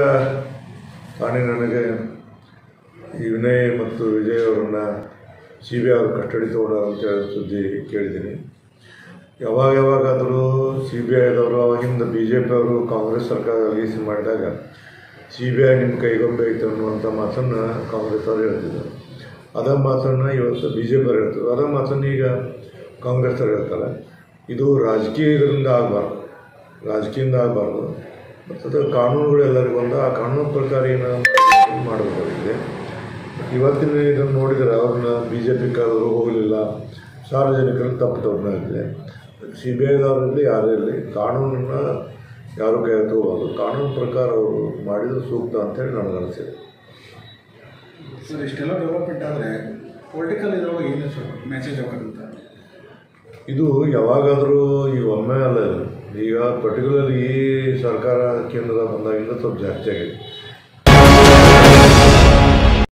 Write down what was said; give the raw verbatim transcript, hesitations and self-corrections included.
ताने ननगे विनय मत्तु विजय अवरन्न सीबीआई अवर कस्टडी तगोंडरु अंत सुद्दि केळिदीनि। यावाग यावागादरू सीबीआई दवरु अವಾಗಿಂದ ಬಿಜೆಪಿ अवरु कांग्रेस सरकार रिलीज माडिदाग सीबीआई निम्म कैगोंबे इत्तु अन्नुवंत मातन्न कांग्रेस अवरु हेळ्तिद्दरु। अदे मातन्न इवत्तु ಬಿಜೆಪಿ अवरु हेळ्तिद्दरु। अदे मातन्न ಈಗ कांग्रेस अवरु हेळ्तारे। ಇದು ರಾಜಕೀಯದಿಂದ ಆಗಬಾರದು, ರಾಜಕೀಯದಿಂದ ಆಗಬಾರದು। मत कानूनू आ कानून प्रकार ऐनबे इवती नोड़ा बीजेपी कदू हो सार्वजनिक तपे सीबीआई यार कानून यारू कई तक कानून प्रकार सूक्त अंत ननसे सर इष्टेल डेवलपमेंट पॉलिटिकल मैसेज ಇದು ಯಾವಾಗಾದರೂ ಈ ಒಮ್ಮೆಲ್ಲ ಈಗ ಪರ್ಟಿಕ್ಯುಲರ್ ಈ ಸರ್ಕಾರ ಕೇಂದ್ರದ ಬಂದಾಗಿಂದ ಸ್ವಲ್ಪ ಜಾಸ್ತಿ ಆಗಿದೆ।